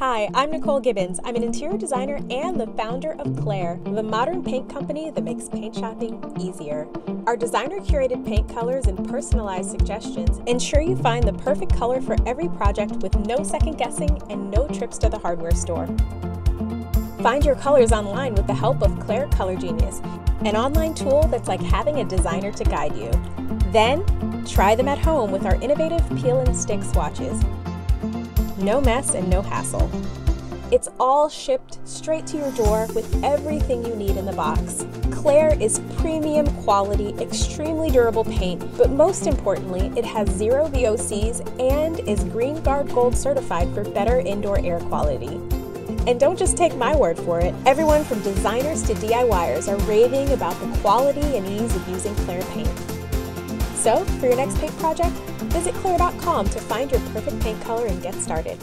Hi, I'm Nicole Gibbons. I'm an interior designer and the founder of Clare, the modern paint company that makes paint shopping easier. Our designer-curated paint colors and personalized suggestions ensure you find the perfect color for every project with no second-guessing and no trips to the hardware store. Find your colors online with the help of Clare Color Genius, an online tool that's like having a designer to guide you. Then, try them at home with our innovative peel and stick swatches. No mess and no hassle. It's all shipped straight to your door with everything you need in the box. Clare is premium quality, extremely durable paint, but most importantly, it has 0 VOCs and is GreenGuard Gold certified for better indoor air quality. And don't just take my word for it. Everyone from designers to DIYers are raving about the quality and ease of using Clare paint. So, for your next paint project, visit clare.com to find your perfect paint color and get started.